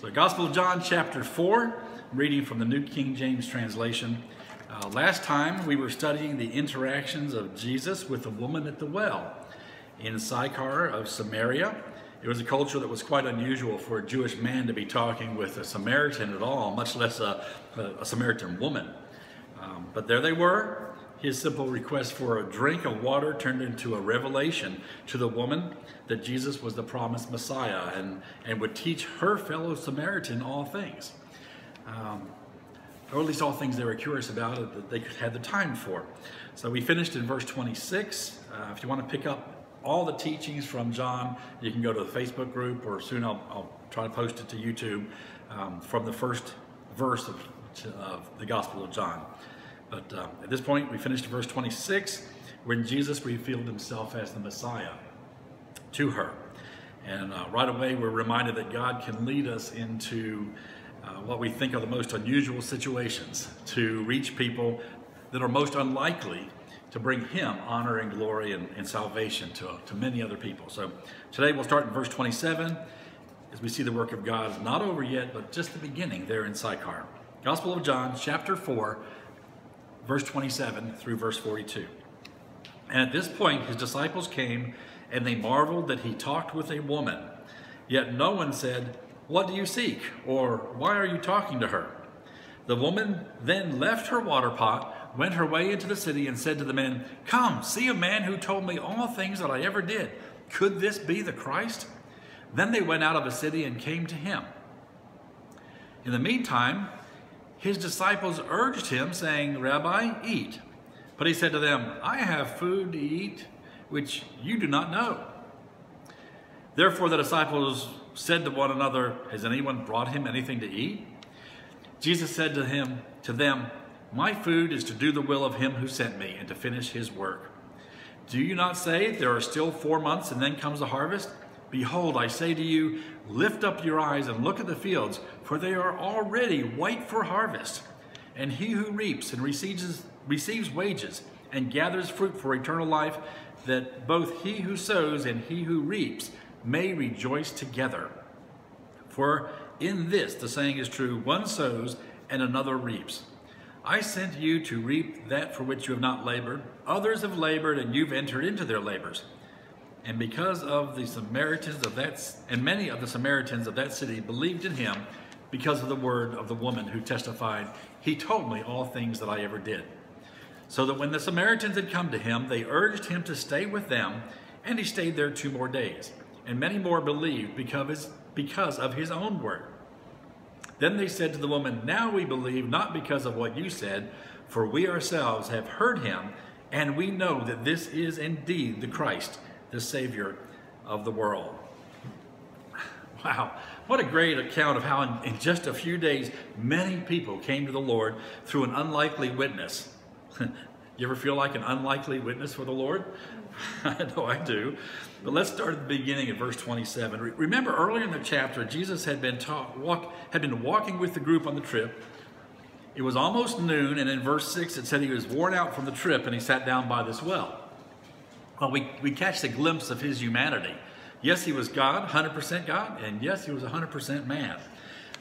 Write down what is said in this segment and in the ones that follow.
So Gospel of John chapter 4, reading from the New King James Translation. Last time we were studying the interactions of Jesus with the woman at the well in Sychar of Samaria. It was a culture that was quite unusual for a Jewish man to be talking with a Samaritan at all, much less a Samaritan woman. But there they were. His simple request for a drink of water turned into a revelation to the woman that Jesus was the promised Messiah and would teach her fellow Samaritan all things. Or at least all things they were curious about that they had the time for. So we finished in verse 26. If you want to pick up all the teachings from John, you can go to the Facebook group, or soon I'll try to post it to YouTube from the first verse of the Gospel of John. But at this point, we finished verse 26, when Jesus revealed himself as the Messiah to her. And right away, we're reminded that God can lead us into what we think are the most unusual situations to reach people that are most unlikely to bring him honor and glory and salvation to many other people. So today we'll start in verse 27 as we see the work of God is not over yet, but just the beginning there in Sychar. Gospel of John, chapter 4, verse 27 through verse 42. And at this point his disciples came, and they marveled that he talked with a woman. Yet no one said, "What do you seek?" or "Why are you talking to her?" The woman then left her water pot, went her way into the city, and said to the men, "Come, see a man who told me all things that I ever did. Could this be the Christ?" Then they went out of the city and came to him. In the meantime, his disciples urged him, saying, "Rabbi, eat." But he said to them, "I have food to eat, which you do not know." Therefore the disciples said to one another, "Has anyone brought him anything to eat?" Jesus said to them, "My food is to do the will of him who sent me and to finish his work. Do you not say, there are still 4 months and then comes the harvest? Behold, I say to you, lift up your eyes and look at the fields, for they are already white for harvest. And he who reaps and receives wages and gathers fruit for eternal life, that both he who sows and he who reaps may rejoice together. For in this the saying is true, one sows and another reaps. I sent you to reap that for which you have not labored. Others have labored, and you've entered into their labors." And many of the Samaritans of that city believed in him because of the word of the woman who testified, "He told me all things that I ever did." So that when the Samaritans had come to him, they urged him to stay with them, and he stayed there 2 more days. And many more believed because of his own word. Then they said to the woman, "Now we believe, not because of what you said, for we ourselves have heard him, and we know that this is indeed the Christ, the Savior of the world." Wow, what a great account of how in just a few days, many people came to the Lord through an unlikely witness. You ever feel like an unlikely witness for the Lord? I know I do. But let's start at the beginning of verse 27. Remember, earlier in the chapter, Jesus had been walking with the group on the trip. It was almost noon, and in verse 6, it said he was worn out from the trip, and he sat down by this well. Well, we catch the glimpse of his humanity. Yes, he was God, 100% God, and yes, he was 100% man.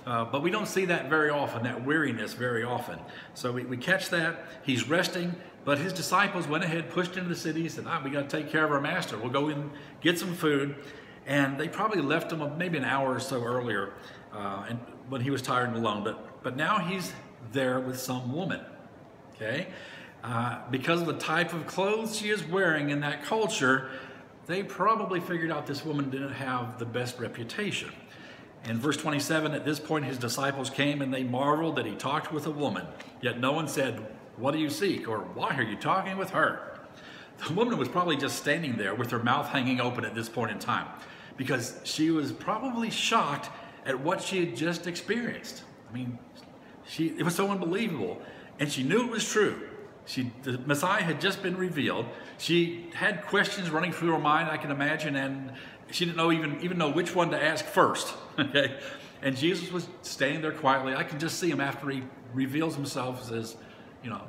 But we don't see that very often, that weariness very often. So we catch that. He's resting, but his disciples went ahead, pushed into the city, and said, "We got to take care of our master. We'll go in, get some food." And they probably left him maybe an hour or so earlier and when he was tired and alone. But now he's there with some woman, okay? Because of the type of clothes she is wearing in that culture, they probably figured out this woman didn't have the best reputation. In verse 27, at this point his disciples came, and they marveled that he talked with a woman. Yet no one said, "What do you seek?" or "Why are you talking with her?" The woman was probably just standing there with her mouth hanging open at this point in time, because she was probably shocked at what she had just experienced. I mean, it was so unbelievable, and she knew it was true. The Messiah had just been revealed. She had questions running through her mind, I can imagine, and she didn't know even know which one to ask first, okay? And Jesus was standing there quietly. I can just see him after he reveals himself as, you know,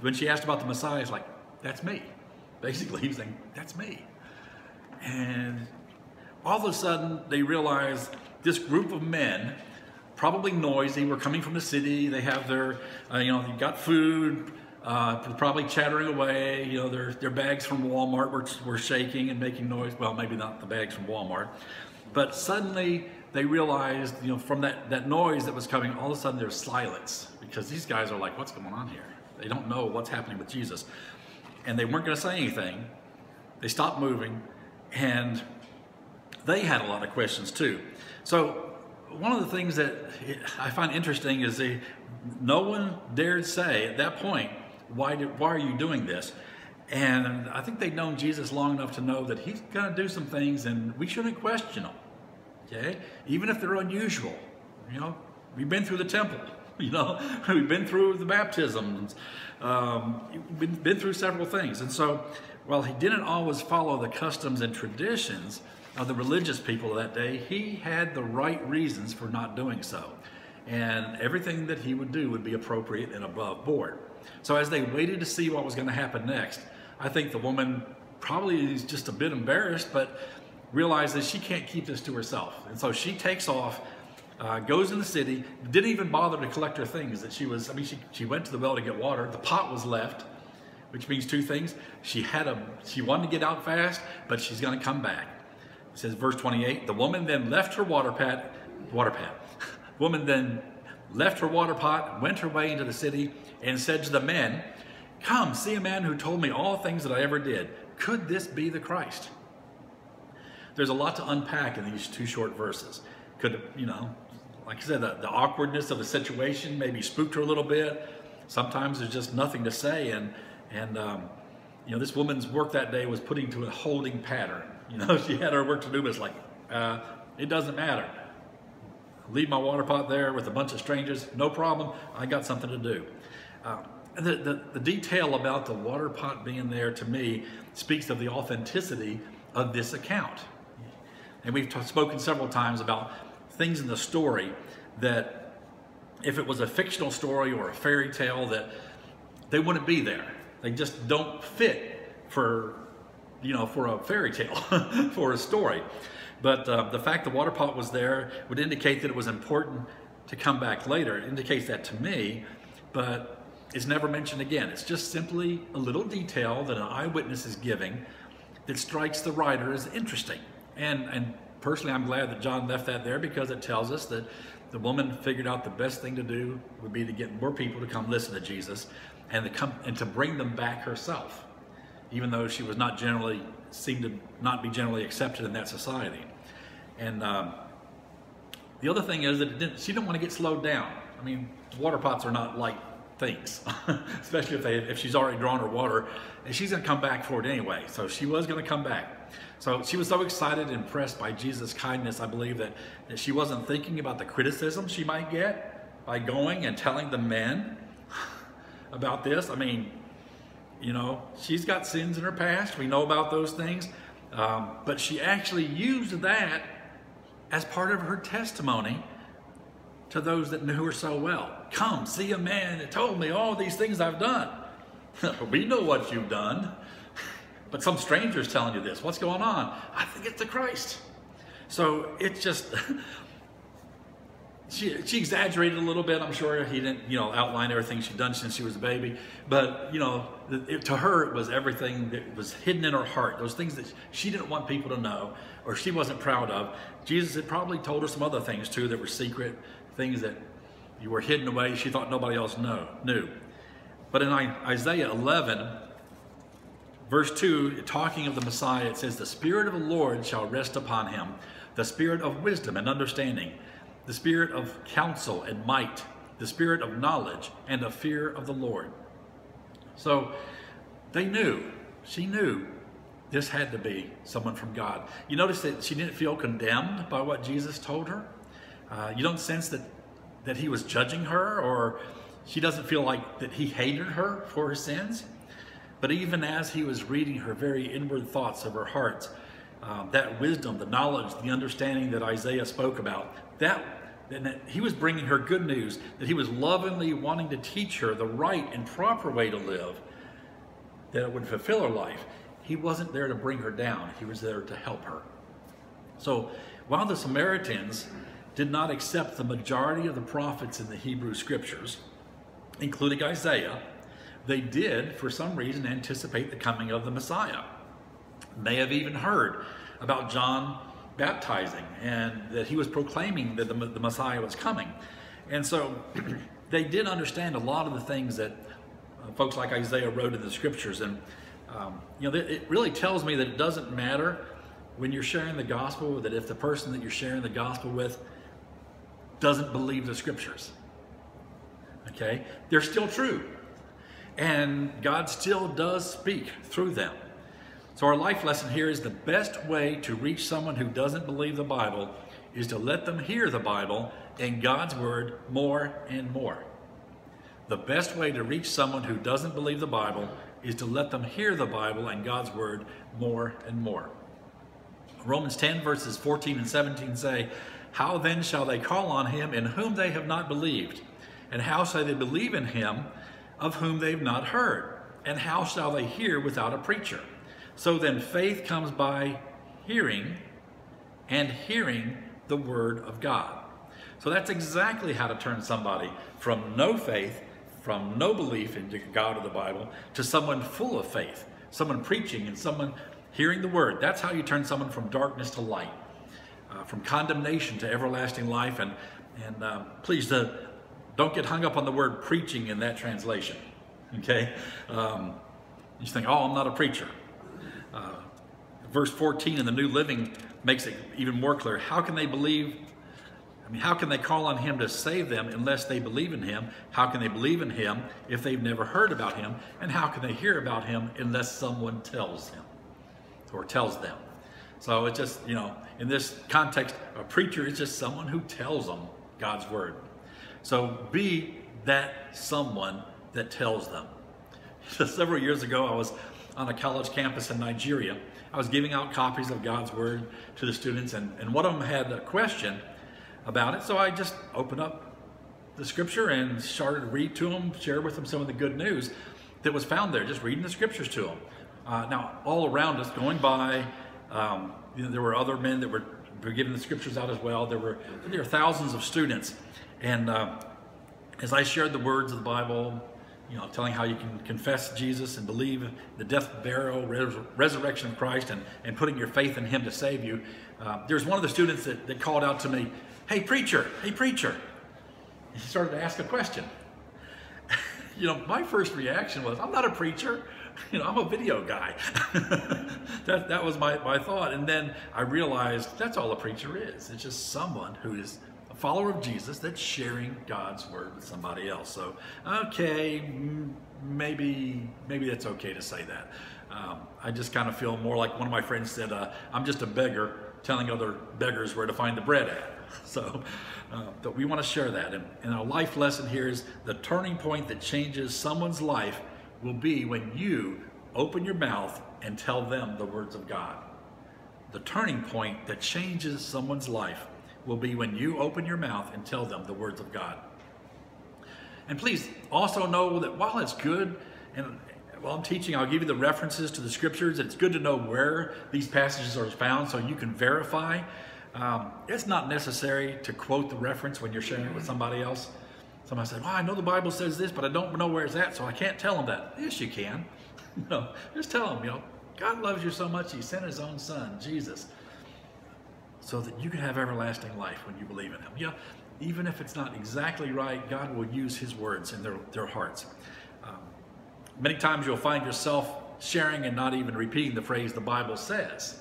when she asked about the Messiah, he's like, "That's me." Basically, he was saying, "That's me." And all of a sudden, they realize this group of men, probably noisy, were coming from the city. They have their, they got food, probably chattering away. You know, their bags from Walmart were shaking and making noise. Well, maybe not the bags from Walmart, but suddenly they realized, you know, from that noise that was coming, all of a sudden there's silence, because these guys are like, what's going on here? They don't know what's happening with Jesus. And they weren't going to say anything. They stopped moving, and they had a lot of questions too. So one of the things that I find interesting is no one dared say at that point, why are you doing this? And I think they'd known Jesus long enough to know that he's going to do some things, and we shouldn't question them. Okay? Even if they're unusual, you know, we've been through the temple, you know, we've been through the baptisms, we've been through several things. And so while he didn't always follow the customs and traditions of the religious people of that day, he had the right reasons for not doing so. And everything that he would do would be appropriate and above board. So as they waited to see what was going to happen next, I think the woman probably is just a bit embarrassed, but realizes she can't keep this to herself. And so she takes off, goes in the city, didn't even bother to collect her things that she was, she went to the well to get water, the pot was left, which means two things. She wanted to get out fast, but she's gonna come back. It says, verse 28, the woman then left her water pot, went her way into the city, and said to the men, come, see a man who told me all things that I ever did. Could this be the Christ? There's a lot to unpack in these two short verses. Could, you know, like I said, the awkwardness of the situation maybe spooked her a little bit. Sometimes there's just nothing to say, and you know, this woman's work that day was put into a holding pattern. You know, she had her work to do, but it's like, it doesn't matter. Leave my water pot there with a bunch of strangers, no problem. I got something to do. The detail about the water pot being there, to me, speaks of the authenticity of this account. And we've spoken several times about things in the story that if it was a fictional story or a fairy tale, that they wouldn't be there. They just don't fit for, you know, for a fairy tale, for a story. But the fact the water pot was there would indicate that it was important to come back later. It indicates that to me, but it's never mentioned again. It's just simply a little detail that an eyewitness is giving that strikes the writer as interesting. And personally, I'm glad that John left that there, because it tells us that the woman figured out the best thing to do would be to get more people to come listen to Jesus and to bring them back herself, even though she was not generally, seemed to not be generally accepted in that society. And the other thing is that she didn't want to get slowed down. I mean, water pots are not light things, especially if she's already drawn her water, and she's going to come back for it anyway. So she was going to come back. So she was so excited and impressed by Jesus' kindness, I believe, that she wasn't thinking about the criticism she might get by going and telling the men about this. I mean, you know, she's got sins in her past. We know about those things. But she actually used that as part of her testimony to those that knew her so well. Come, see a man that told me all these things I've done. We know what you've done, but some stranger's telling you this. What's going on? I think it's the Christ. So it's just, she exaggerated a little bit. I'm sure he didn't, you know, outline everything she'd done since she was a baby. But, you know, to her, it was everything that was hidden in her heart. Those things that she didn't want people to know, or she wasn't proud of. Jesus had probably told her some other things too that were secret, things that you were hidden away, she thought nobody else knew. But in Isaiah 11, verse 2, talking of the Messiah, it says, the Spirit of the Lord shall rest upon him, the Spirit of wisdom and understanding, the Spirit of counsel and might, the Spirit of knowledge and the fear of the Lord. So they knew, she knew, this had to be someone from God. You notice that she didn't feel condemned by what Jesus told her. You don't sense that he was judging her, or she doesn't feel like that he hated her for her sins. But even as he was reading her very inward thoughts of her heart, that wisdom, the knowledge, the understanding that Isaiah spoke about, that he was bringing her good news, that he was lovingly wanting to teach her the right and proper way to live, that it would fulfill her life. He wasn't there to bring her down. He was there to help her. So while the Samaritans did not accept the majority of the prophets in the Hebrew Scriptures, including Isaiah, they did, for some reason, anticipate the coming of the Messiah. They have even heard about John baptizing and that he was proclaiming that the Messiah was coming. And so they did understand a lot of the things that folks like Isaiah wrote in the Scriptures. And you know, it really tells me that it doesn't matter when you're sharing the gospel, that if the person that you're sharing the gospel with doesn't believe the Scriptures, okay, they're still true. And God still does speak through them. So our life lesson here is the best way to reach someone who doesn't believe the Bible is to let them hear the Bible and God's Word more and more. The best way to reach someone who doesn't believe the Bible is to let them hear the Bible and God's Word more and more. Romans 10 verses 14 and 17 say, "How then shall they call on him in whom they have not believed? And how shall they believe in him of whom they've not heard? And how shall they hear without a preacher? So then faith comes by hearing, and hearing the Word of God." So that's exactly how to turn somebody from no faith, from no belief in God or the Bible, to someone full of faith, someone preaching and someone hearing the Word. That's how you turn someone from darkness to light, from condemnation to everlasting life. And please don't get hung up on the word preaching in that translation, okay? You think, oh, I'm not a preacher. Verse 14 in the New Living makes it even more clear. How can they believe? I mean, how can they call on him to save them unless they believe in him? How can they believe in him if they've never heard about him? And how can they hear about him unless someone tells him or tells them? So it's just, you know, in this context, a preacher is just someone who tells them God's Word. So be that someone that tells them. Several years ago, I was on a college campus in Nigeria. I was giving out copies of God's Word to the students, and one of them had a question about it. So I just opened up the Scripture and started to read to them, share with them some of the good news that was found there, just reading the Scriptures to them. Now, all around us, going by, you know, there were other men that were giving the Scriptures out as well. There were thousands of students. And as I shared the words of the Bible, you know, telling how you can confess Jesus and believe the death, burial, resurrection of Christ, and putting your faith in him to save you, there's one of the students that called out to me, "Hey, preacher, hey, preacher." And he started to ask a question. You know, my first reaction was, I'm not a preacher. You know, I'm a video guy. That was my thought. And then I realized that's all a preacher is. It's just someone who is follower of Jesus that's sharing God's Word with somebody else. So, okay, maybe that's okay to say that. I just kind of feel more like one of my friends said, I'm just a beggar telling other beggars where to find the bread at. So, but we want to share that. And our life lesson here is the turning point that changes someone's life will be when you open your mouth and tell them the words of God. The turning point that changes someone's life will be when you open your mouth and tell them the words of God. And please also know that while it's good, and while I'm teaching, I'll give you the references to the Scriptures. It's good to know where these passages are found so you can verify. It's not necessary to quote the reference when you're sharing it with somebody else. Somebody said, well, I know the Bible says this, but I don't know where it's at, so I can't tell them that. Yes, you can. No, just tell them, you know, God loves you so much, he sent his own son, Jesus, so that you can have everlasting life when you believe in him. Yeah, even if it's not exactly right, God will use his words in their hearts. Many times you'll find yourself sharing and not even repeating the phrase the Bible says.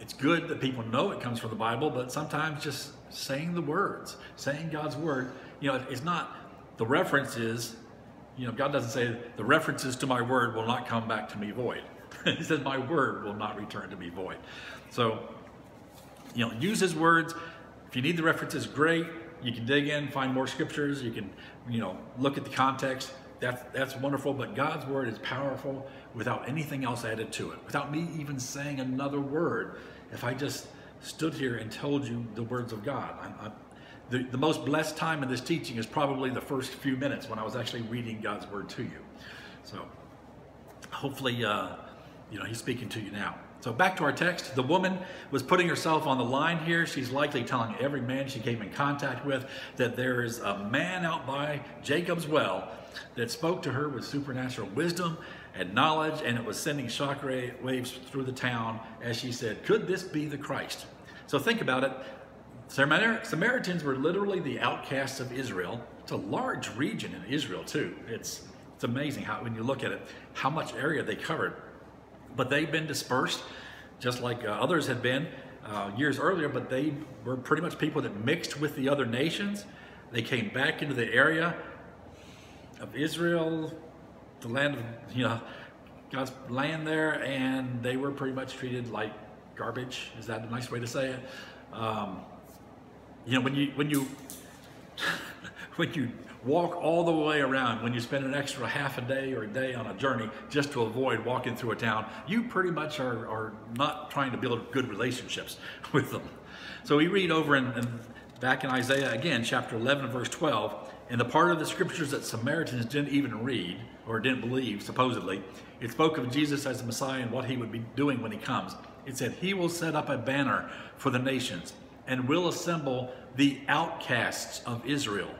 It's good that people know it comes from the Bible, but sometimes just saying the words, saying God's Word, you know, it's not the references. You know, God doesn't say the references to my word will not come back to me void. He says my word will not return to me void. So, you know, use his words. If you need the references, great. You can dig in, find more Scriptures. You can, you know, look at the context. That's wonderful. But God's Word is powerful without anything else added to it, without me even saying another word. If I just stood here and told you the words of God, the most blessed time in this teaching is probably the first few minutes when I was actually reading God's Word to you. So hopefully, you know, he's speaking to you now. So back to our text, the woman was putting herself on the line here. She's likely telling every man she came in contact with that there is a man out by Jacob's well that spoke to her with supernatural wisdom and knowledge, and it was sending shock waves through the town as she said, could this be the Christ? So think about it. Samaritans were literally the outcasts of Israel. It's a large region in Israel too. It's amazing how, when you look at it, how much area they covered. But they've been dispersed, just like others had been years earlier, but they were pretty much people that mixed with the other nations. They came back into the area of Israel, the land of, you know, God's land there, and they were pretty much treated like garbage. Is that a nice way to say it? You know, when you walk all the way around, when you spend an extra half a day or a day on a journey just to avoid walking through a town, you pretty much are not trying to build good relationships with them. So we read over back in Isaiah again, chapter 11, verse 12, in the part of the scriptures that Samaritans didn't even read or didn't believe, supposedly, it spoke of Jesus as the Messiah and what he would be doing when he comes. It said, he will set up a banner for the nations and will assemble the outcasts of Israel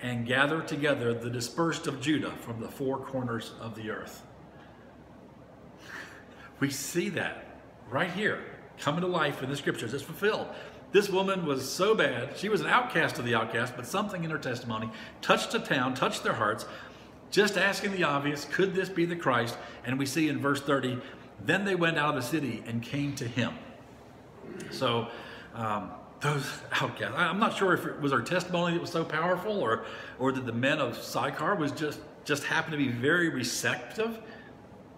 and gather together the dispersed of Judah from the four corners of the earth. We see that right here, coming to life in the scriptures. It's fulfilled. This woman was so bad. She was an outcast of the outcast, but something in her testimony touched the town, touched their hearts, just asking the obvious, could this be the Christ? And we see in verse 30, then they went out of the city and came to him. So, those outcasts. I'm not sure if it was her testimony that was so powerful, or that the men of Sychar was just happened to be very receptive.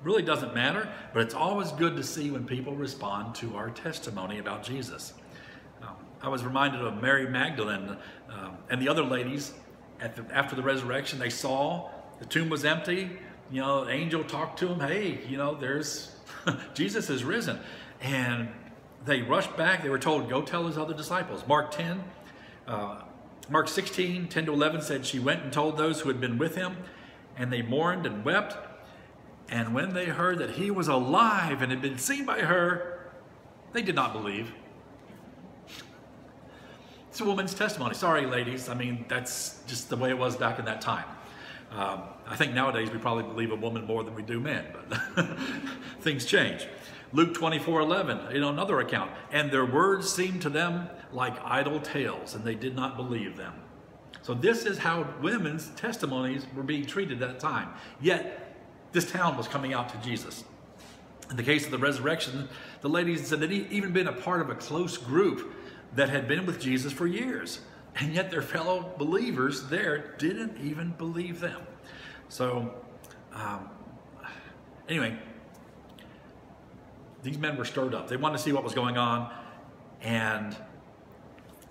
Really doesn't matter, but it's always good to see when people respond to our testimony about Jesus. I was reminded of Mary Magdalene and the other ladies after the resurrection. They saw the tomb was empty. You know, the angel talked to them. Hey, you know, there's Jesus is risen, and they rushed back. They were told, go tell his other disciples. Mark 16, 10 to 11 said, she went and told those who had been with him, and they mourned and wept. And when they heard that he was alive and had been seen by her, they did not believe. It's a woman's testimony. Sorry, ladies. I mean, that's just the way it was back in that time. I think nowadays we probably believe a woman more than we do men, but things change. Luke 24:11, in another account, and their words seemed to them like idle tales, and they did not believe them. So this is how women's testimonies were being treated at that time. Yet, this town was coming out to Jesus. In the case of the resurrection, the ladies said they'd even been a part of a close group that had been with Jesus for years, and yet their fellow believers there didn't even believe them. So, anyway, these men were stirred up. They wanted to see what was going on, and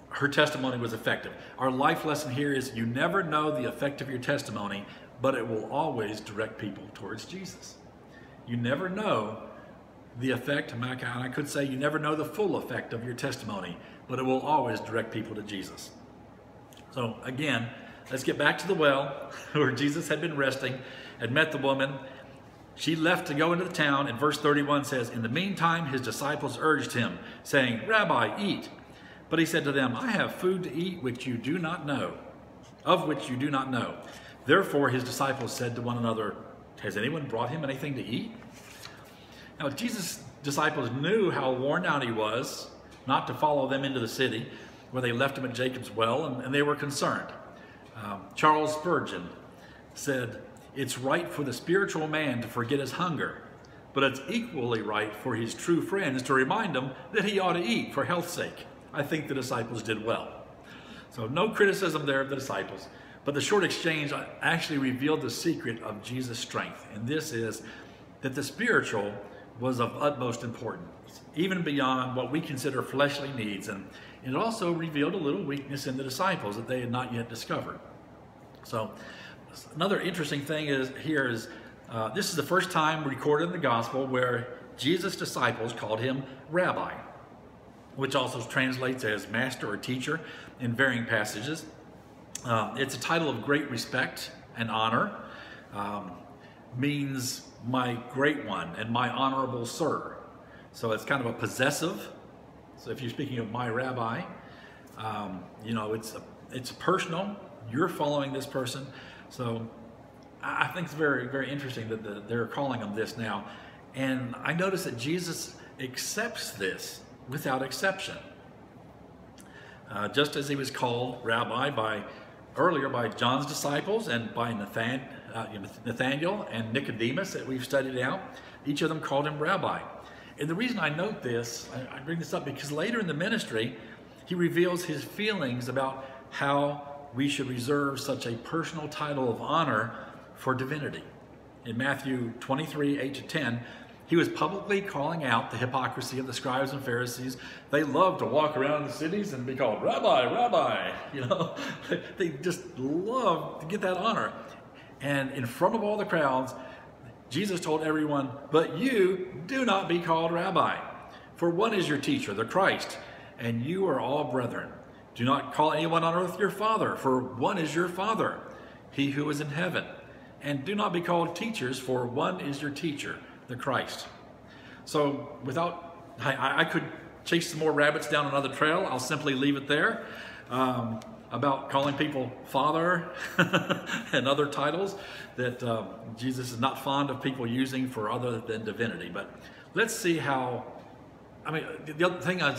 her testimony was effective. Our life lesson here is you never know the effect of your testimony, but it will always direct people towards Jesus. You never know the effect, and I could say you never know the full effect of your testimony, but it will always direct people to Jesus. So again, let's get back to the well where Jesus had been resting, had met the woman. She left to go into the town, and verse 31 says, in the meantime, his disciples urged him, saying, Rabbi, eat. But he said to them, I have food to eat which you do not know. Therefore, his disciples said to one another, has anyone brought him anything to eat? Now, Jesus' disciples knew how worn out he was, not to follow them into the city, where they left him at Jacob's well, and they were concerned. Charles Spurgeon said, it's right for the spiritual man to forget his hunger, but it's equally right for his true friends to remind him that he ought to eat for health's sake. I think the disciples did well. So no criticism there of the disciples, but the short exchange actually revealed the secret of Jesus' strength. And this is that the spiritual was of utmost importance, even beyond what we consider fleshly needs. And it also revealed a little weakness in the disciples that they had not yet discovered. So, another interesting thing is this is the first time recorded in the gospel where Jesus' disciples called him Rabbi, which also translates as master or teacher in varying passages. It's a title of great respect and honor, means my great one and my honorable sir. So it's kind of a possessive. So if you're speaking of my rabbi, you know, it's personal. You're following this person. So I think it's very, very interesting that they're calling him this now. And I notice that Jesus accepts this without exception. Just as he was called rabbi earlier by John's disciples and by Nathaniel and Nicodemus that we've studied out, each of them called him rabbi. And the reason I note this, I bring this up because later in the ministry, he reveals his feelings about how we should reserve such a personal title of honor for divinity. In Matthew 23, 8-10, he was publicly calling out the hypocrisy of the scribes and Pharisees. They love to walk around the cities and be called rabbi, rabbi. You know, they just love to get that honor. And in front of all the crowds, Jesus told everyone, "But you do not be called rabbi, for one is your teacher, the Christ, and you are all brethren. Do not call anyone on earth your father, for one is your father, he who is in heaven. And do not be called teachers, for one is your teacher, the Christ." So I could chase some more rabbits down another trail. I'll simply leave it there. About calling people father and other titles that Jesus is not fond of people using for other than divinity. But let's see how, I mean, the other thing is,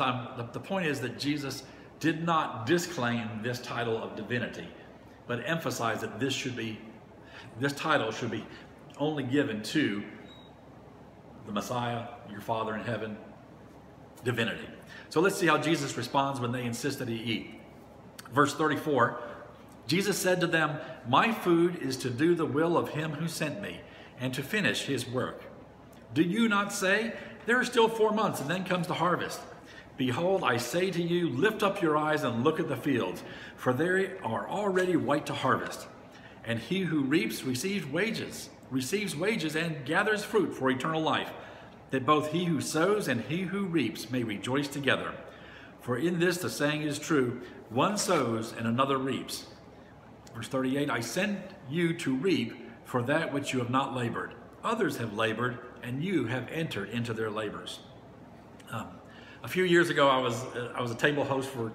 the point is that Jesus did not disclaim this title of divinity, but emphasized that this title should be only given to the Messiah, your Father in heaven, divinity. So let's see how Jesus responds when they insist that he eat. Verse 34, Jesus said to them, "My food is to do the will of him who sent me and to finish his work. Do you not say, there are still 4 months and then comes the harvest? Behold, I say to you, lift up your eyes and look at the fields, for they are already white to harvest. And he who reaps receives wages and gathers fruit for eternal life, that both he who sows and he who reaps may rejoice together. For in this the saying is true, one sows and another reaps." Verse 38, "I send you to reap for that which you have not labored. Others have labored, and you have entered into their labors." A few years ago, I was a table host for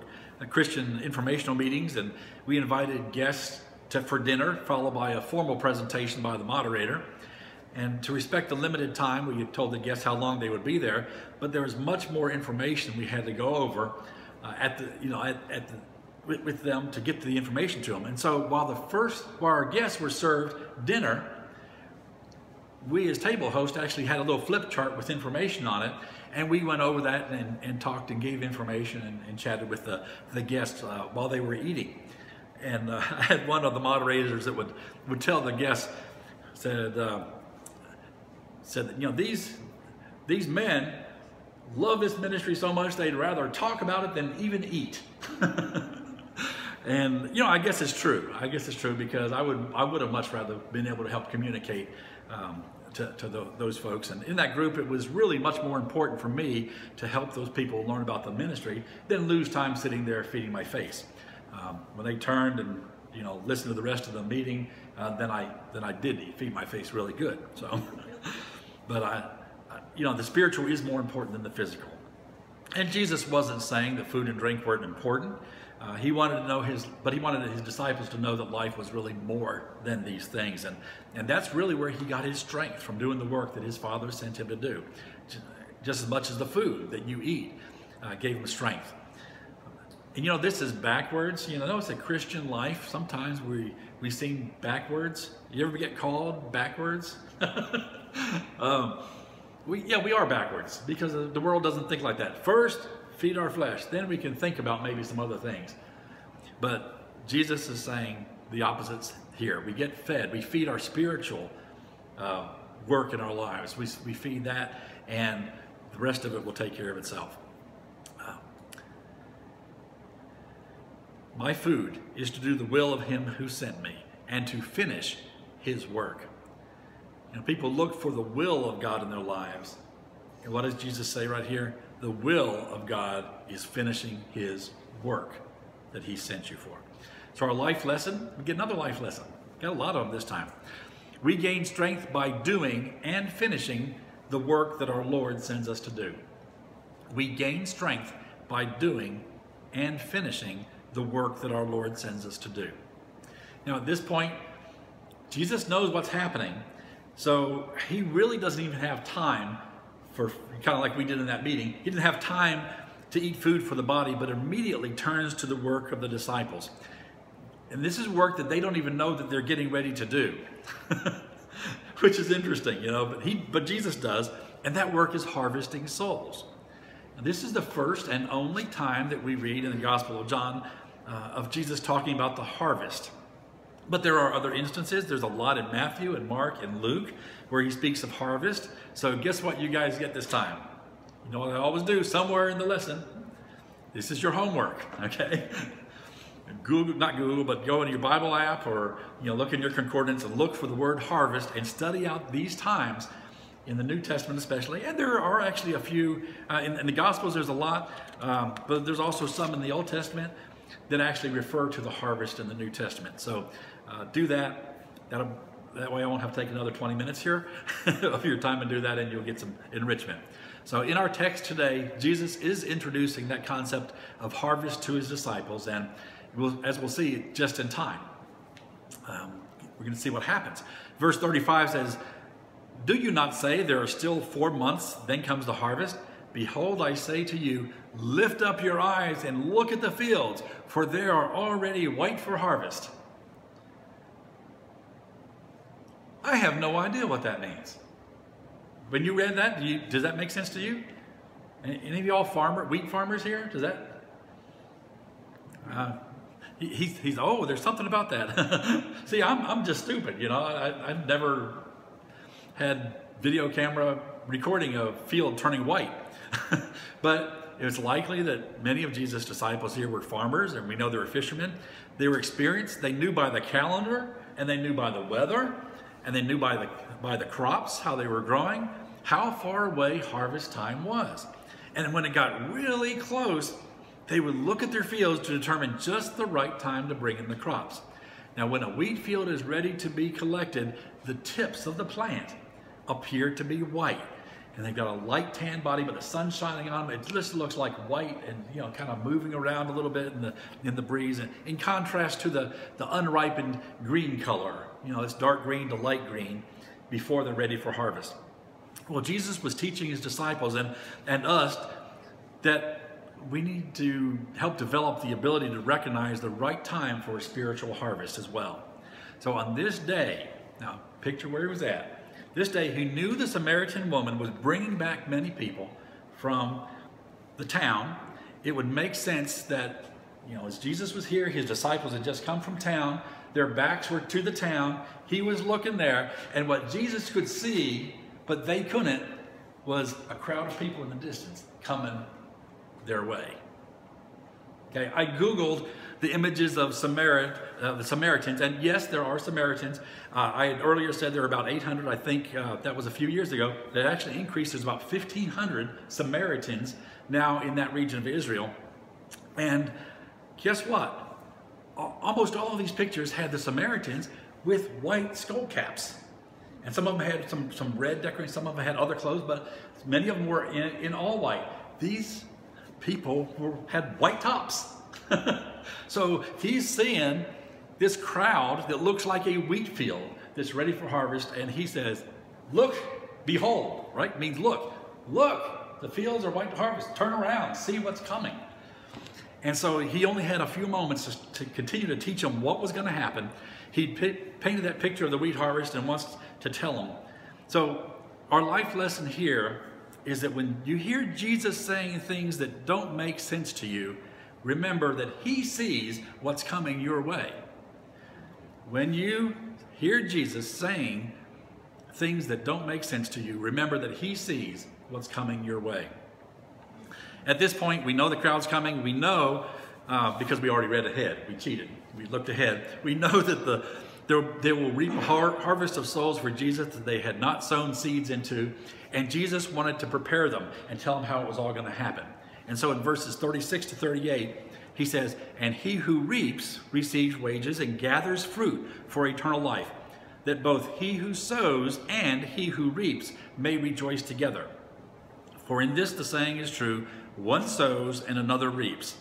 Christian informational meetings, and we invited guests for dinner, followed by a formal presentation by the moderator. And to respect the limited time, we had told the guests how long they would be there, but there was much more information we had to go over with them to get the information to them. And so while our guests were served dinner, we as table hosts actually had a little flip chart with information on it, and we went over that and talked and gave information and chatted with the guests while they were eating. And I had one of the moderators that would tell the guests, said that, you know, these men love this ministry so much they'd rather talk about it than even eat. And, you know, I guess it's true. I guess it's true, because I would have much rather been able to help communicate to those folks. And in that group, it was really much more important for me to help those people learn about the ministry than lose time sitting there feeding my face. When they turned and, you know, listened to the rest of the meeting, then I did feed my face really good. So. But you know, the spiritual is more important than the physical. And Jesus wasn't saying that food and drink weren't important. He wanted his disciples to know that life was really more than these things. And that's really where he got his strength from, doing the work that his Father sent him to do. Just as much as the food that you eat gave him strength. And, you know, this is backwards. You know, it's a Christian life. Sometimes we seem backwards. You ever get called backwards? We are backwards, because the world doesn't think like that. First, feed our flesh. Then we can think about maybe some other things. But Jesus is saying the opposites here. We get fed. We feed our spiritual work in our lives. We feed that, and the rest of it will take care of itself. "My food is to do the will of him who sent me and to finish his work." You know, people look for the will of God in their lives. And what does Jesus say right here? The will of God is finishing his work that he sent you for. So our life lesson, we get another life lesson. Got a lot of them this time. We gain strength by doing and finishing the work that our Lord sends us to do. We gain strength by doing and finishing the work that our Lord sends us to do. Now at this point, Jesus knows what's happening, so he really doesn't even have time for, kind of like we did in that meeting, he didn't have time to eat food for the body, but immediately turns to the work of the disciples. And this is work that they don't even know that they're getting ready to do, which is interesting, you know, but Jesus does, and that work is harvesting souls. Now, this is the first and only time that we read in the Gospel of John of Jesus talking about the harvest. But there are other instances. There's a lot in Matthew and Mark and Luke where he speaks of harvest. So guess what you guys get this time? You know what I always do somewhere in the lesson. This is your homework, okay? Google, not Google, but go into your Bible app or, you know, look in your concordance and look for the word harvest and study out these times in the New Testament especially. And there are actually a few, in the Gospels there's a lot, but there's also some in the Old Testament that actually refer to the harvest in the New Testament. So do that. That way I won't have to take another 20 minutes here of your time and do that, and you'll get some enrichment. So in our text today, Jesus is introducing that concept of harvest to his disciples, and as we'll see, just in time. We're going to see what happens. Verse 35 says, "Do you not say there are still 4 months, then comes the harvest? Behold, I say to you, lift up your eyes and look at the fields, for they are already white for harvest." I have no idea what that means. When you read that, does that make sense to you? Any of y'all wheat farmers here? Does that? He's oh, there's something about that. See, I'm just stupid, you know. I've never had video camera recording a field turning white. But it's likely that many of Jesus' disciples here were farmers, and we know they were fishermen. They were experienced. They knew by the calendar, and they knew by the weather, and they knew by the crops, how they were growing, how far away harvest time was. And when it got really close, they would look at their fields to determine just the right time to bring in the crops. Now, when a wheat field is ready to be collected, the tips of the plant appear to be white. And they've got a light tan body, but the sun's shining on them. It just looks like white and, you know, kind of moving around a little bit in the breeze. And in contrast to the unripened green color, you know, it's dark green to light green before they're ready for harvest. Well, Jesus was teaching his disciples and us that we need to help develop the ability to recognize the right time for a spiritual harvest as well. So on this day, now picture where he was at. This day, he knew the Samaritan woman was bringing back many people from the town. It would make sense that, you know, as Jesus was here, his disciples had just come from town. Their backs were to the town. He was looking there, and what Jesus could see, but they couldn't, was a crowd of people in the distance coming their way. Okay, I Googled the images of the Samaritans, and yes, there are Samaritans. I had earlier said there were about 800, I think that was a few years ago. That actually increased. There's about 1,500 Samaritans now in that region of Israel. And guess what? Almost all of these pictures had the Samaritans with white skull caps. And some of them had some red decorations, some of them had other clothes, but many of them were in all white. These people had white tops. So he's seeing this crowd that looks like a wheat field that's ready for harvest, and he says, "Look, behold," right? Means look, look, the fields are white to harvest. Turn around, see what's coming. And so he only had a few moments to continue to teach them what was going to happen. He painted that picture of the wheat harvest and wants to tell them. So our life lesson here is that when you hear Jesus saying things that don't make sense to you, remember that he sees what's coming your way. When you hear Jesus saying things that don't make sense to you, remember that he sees what's coming your way. At this point, we know the crowd's coming. We know, because we already read ahead. We cheated. We looked ahead. We know that they will reap a harvest of souls for Jesus that they had not sown seeds into. And Jesus wanted to prepare them and tell them how it was all going to happen. And so in verses 36 to 38, he says, "And he who reaps receives wages and gathers fruit for eternal life, that both he who sows and he who reaps may rejoice together. For in this the saying is true, one sows and another reaps.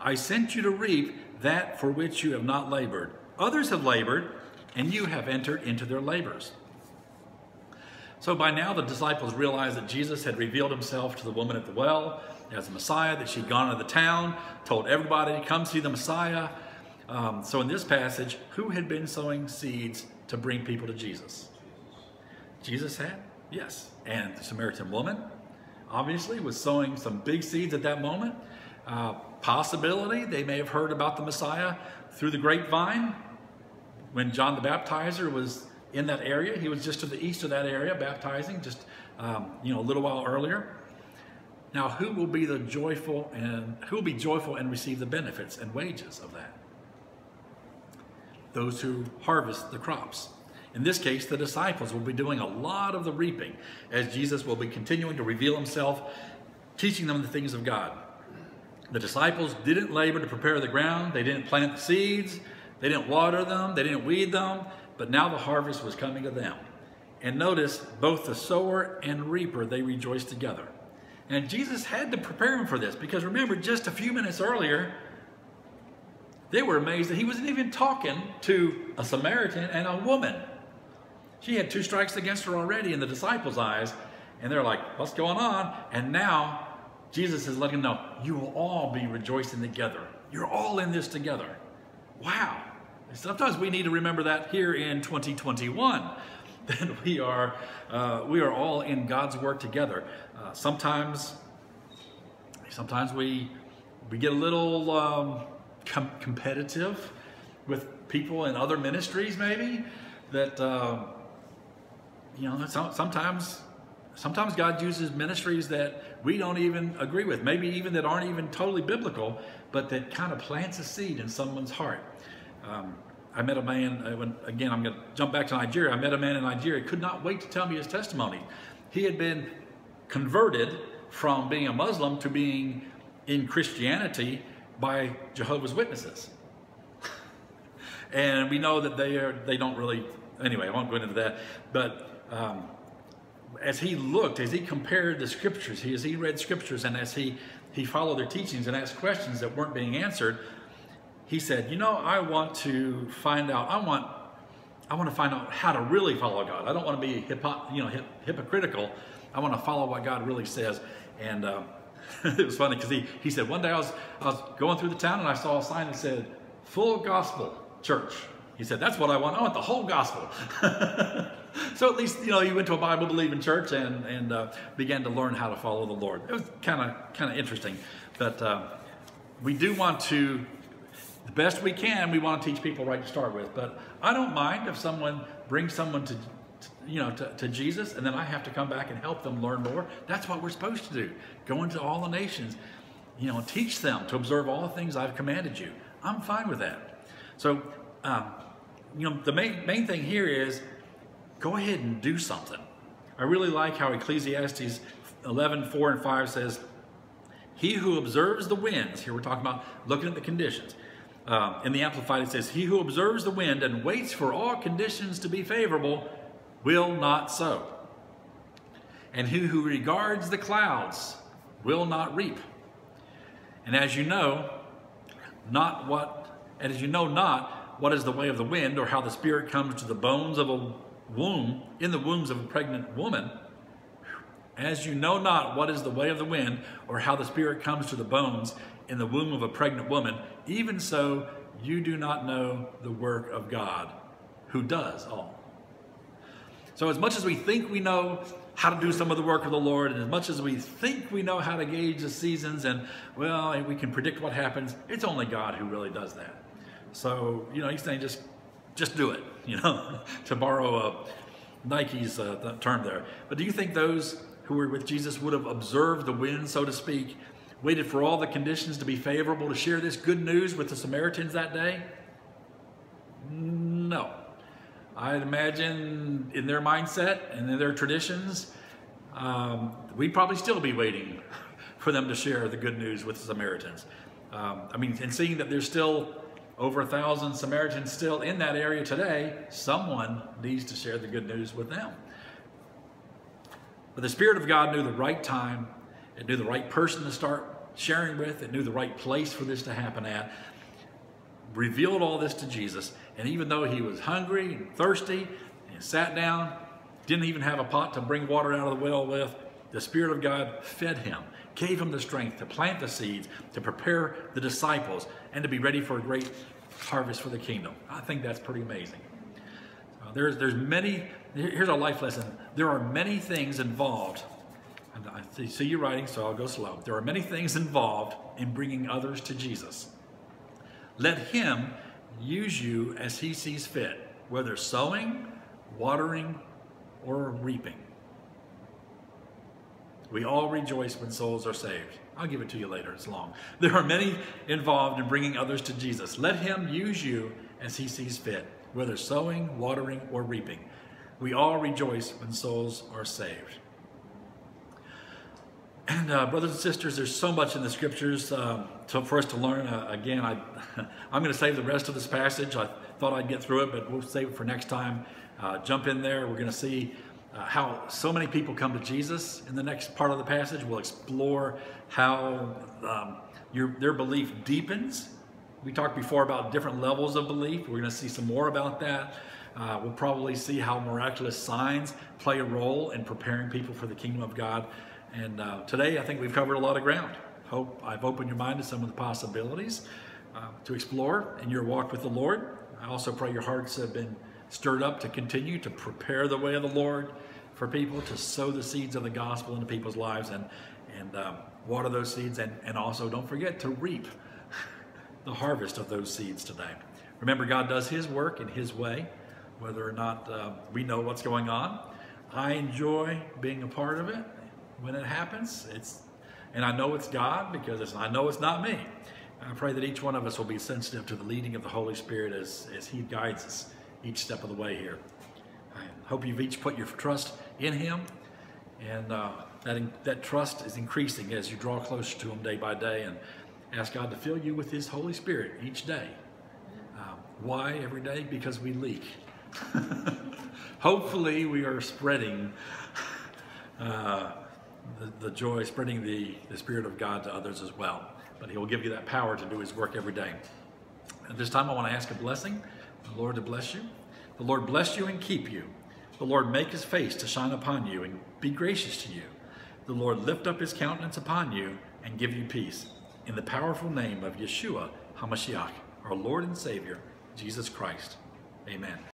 I sent you to reap that for which you have not labored. Others have labored, and you have entered into their labors. So by now the disciples realized that Jesus had revealed himself to the woman at the well as the Messiah, that she'd gone into the town, told everybody, come see the Messiah. So in this passage, who had been sowing seeds to bring people to Jesus? Jesus had, yes. And the Samaritan woman, obviously, was sowing some big seeds at that moment. Possibility, they may have heard about the Messiah through the grapevine. When John the Baptizer was in that area, he was just to the east of that area, baptizing just a little while earlier. Now, who will be joyful and receive the benefits and wages of that? Those who harvest the crops. In this case, the disciples will be doing a lot of the reaping, as Jesus will be continuing to reveal himself, teaching them the things of God. The disciples didn't labor to prepare the ground. They didn't plant the seeds. They didn't water them. They didn't weed them. But now the harvest was coming to them. And notice, both the sower and reaper, they rejoiced together. And Jesus had to prepare them for this, because remember, just a few minutes earlier, they were amazed that he wasn't even talking to a Samaritan and a woman. She had two strikes against her already in the disciples' eyes. And they're like, what's going on? And now Jesus is letting them know, you will all be rejoicing together. You're all in this together. Wow. Sometimes we need to remember that here in 2021, that we are all in God's work together. Sometimes we get a little competitive with people in other ministries, maybe. That sometimes God uses ministries that we don't even agree with, maybe even that aren't even totally biblical, but that kind of plants a seed in someone's heart. I met a man, again, I'm going to jump back to Nigeria. I met a man in Nigeria, could not wait to tell me his testimony. He had been converted from being a Muslim to being in Christianity by Jehovah's Witnesses. And we know that they don't really, anyway, I won't go into that. But as he looked, as he compared the scriptures, as he read scriptures, and as he followed their teachings and asked questions that weren't being answered, he said, I want to find out, I want to find out how to really follow God. I don't want to be hypocritical. I want to follow what God really says. And it was funny because he said, one day I was going through the town and I saw a sign that said, Full Gospel Church. He said, that's what I want. I want the whole gospel. So at least, he went to a Bible-believing church and began to learn how to follow the Lord. It was kind of interesting. But we do want to, the best we can, we want to teach people right to start with. But I don't mind if someone brings someone to Jesus, and then I have to come back and help them learn more. That's what we're supposed to do. Go into all the nations, teach them to observe all the things I've commanded you. I'm fine with that. So, the main thing here is go ahead and do something. I really like how Ecclesiastes 11:4 and 5 says, he who observes the winds, here we're talking about looking at the conditions. In the Amplified it says, he who observes the wind and waits for all conditions to be favorable will not sow. And he who regards the clouds will not reap. And as you know, not what is the way of the wind, or how the spirit comes to the bones of a womb, in the wombs of a pregnant woman. As you know not what is the way of the wind, or how the spirit comes to the bones in the womb of a pregnant woman, even so you do not know the work of God, who does all. So as much as we think we know how to do some of the work of the Lord, and as much as we think we know how to gauge the seasons, and well, we can predict what happens, it's only God who really does that. So, he's saying just do it, to borrow Nike's term there. But do you think those who were with Jesus would have observed the wind, so to speak, waited for all the conditions to be favorable to share this good news with the Samaritans that day? No. I'd imagine in their mindset and in their traditions, we'd probably still be waiting for them to share the good news with the Samaritans. And seeing that there's still over 1,000 Samaritans still in that area today, someone needs to share the good news with them. But the Spirit of God knew the right time, it knew the right person to start sharing with, it knew the right place for this to happen at, revealed all this to Jesus, and even though he was hungry and thirsty and sat down, didn't even have a pot to bring water out of the well with, the Spirit of God fed him, gave him the strength to plant the seeds, to prepare the disciples, and to be ready for a great harvest for the kingdom. I think that's pretty amazing. Here's a life lesson. There are many things involved. I see you writing, so I'll go slow. There are many things involved in bringing others to Jesus. Let him use you as he sees fit, whether sowing, watering, or reaping. We all rejoice when souls are saved. I'll give it to you later, it's long. There are many involved in bringing others to Jesus. Let him use you as he sees fit, whether sowing, watering, or reaping. We all rejoice when souls are saved. And brothers and sisters, there's so much in the Scriptures for us to learn. Again, I'm going to save the rest of this passage. I thought I'd get through it, but we'll save it for next time. Jump in there. We're going to see how so many people come to Jesus in the next part of the passage. We'll explore how their belief deepens. We talked before about different levels of belief. We're going to see some more about that. We'll probably see how miraculous signs play a role in preparing people for the kingdom of God. And today I think we've covered a lot of ground. Hope I've opened your mind to some of the possibilities to explore in your walk with the Lord. I also pray your hearts have been stirred up to continue to prepare the way of the Lord for people, to sow the seeds of the gospel into people's lives and water those seeds, and also don't forget to reap the harvest of those seeds today. Remember, God does his work in his way, whether or not we know what's going on. I enjoy being a part of it when it happens. And I know it's God, because I know it's not me. I pray that each one of us will be sensitive to the leading of the Holy Spirit as he guides us each step of the way here. I hope you've each put your trust in him, and that trust is increasing as you draw closer to him day by day, and ask God to fill you with his Holy Spirit each day. Why every day? Because we leak. Hopefully we are spreading the joy, spreading the Spirit of God to others as well. But he will give you that power to do his work every day. At this time I want to ask a blessing. The Lord to bless you. The Lord bless you and keep you. The Lord make his face to shine upon you and be gracious to you. The Lord lift up his countenance upon you and give you peace. In the powerful name of Yeshua HaMashiach, our Lord and Savior, Jesus Christ. Amen.